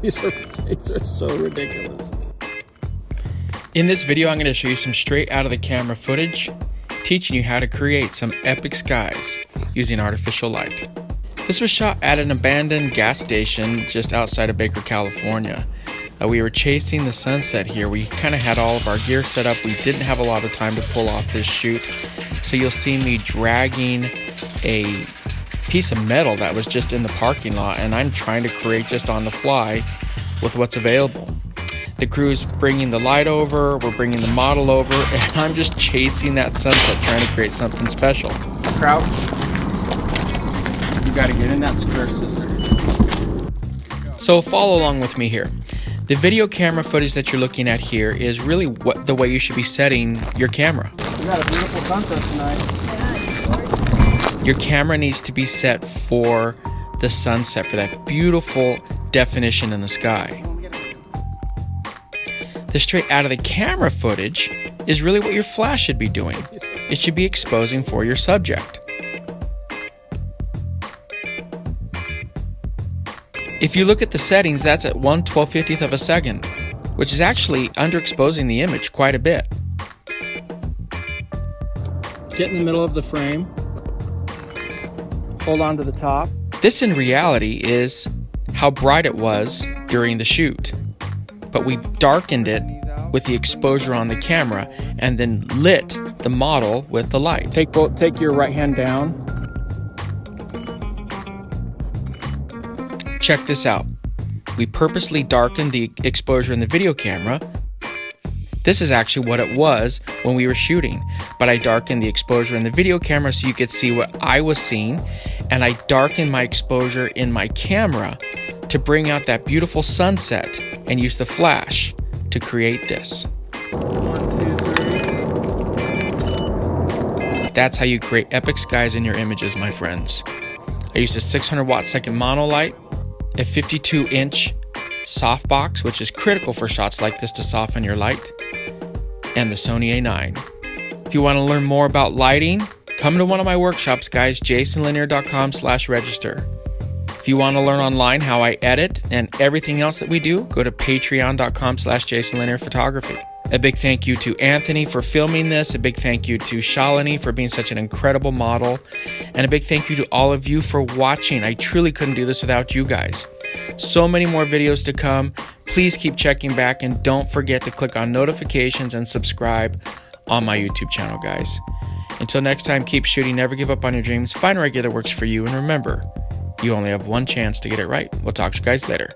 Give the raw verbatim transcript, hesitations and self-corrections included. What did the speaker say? These are, these are so ridiculous. In this video, I'm going to show you some straight out of the camera footage, teaching you how to create some epic skies using artificial light. This was shot at an abandoned gas station just outside of Baker, California. Uh, we were chasing the sunset here. We kind of had all of our gear set up. We didn't have a lot of time to pull off this shoot. So you'll see me dragging a piece of metal that was just in the parking lot, and I'm trying to create just on the fly with what's available. The crew's bringing the light over, we're bringing the model over, and I'm just chasing that sunset trying to create something special. Crouch. You gotta get in that square, sister. So follow along with me here. The video camera footage that you're looking at here is really what the way you should be setting your camera. We got a beautiful sunset tonight. Your camera needs to be set for the sunset, for that beautiful definition in the sky. The straight out of the camera footage is really what your flash should be doing. It should be exposing for your subject. If you look at the settings, that's at one twelve fiftieth of a second, which is actually underexposing the image quite a bit. Get in the middle of the frame. Hold on to the top. This in reality is how bright it was during the shoot, but we darkened it with the exposure on the camera and then lit the model with the light. Take both, take your right hand down. Check this out. We purposely darkened the exposure in the video camera. This is actually what it was when we were shooting, but I darkened the exposure in the video camera so you could see what I was seeing, and I darkened my exposure in my camera to bring out that beautiful sunset and use the flash to create this. That's how you create epic skies in your images, my friends. I used a six hundred watt second monolight, a fifty-two inch softbox, which is critical for shots like this to soften your light, and the Sony A nine. If you want to learn more about lighting, come to one of my workshops, guys, jason linear dot com slash register. If you want to learn online how I edit and everything else that we do, go to patreon dot com slash jason linear photography. A big thank you to Anthony for filming this. A big thank you to Shalini for being such an incredible model. And a big thank you to all of you for watching. I truly couldn't do this without you guys. So many more videos to come. Please keep checking back, and don't forget to click on notifications and subscribe on my YouTube channel, guys. Until next time, keep shooting, never give up on your dreams, find a regular works for you, and remember, you only have one chance to get it right. We'll talk to you guys later.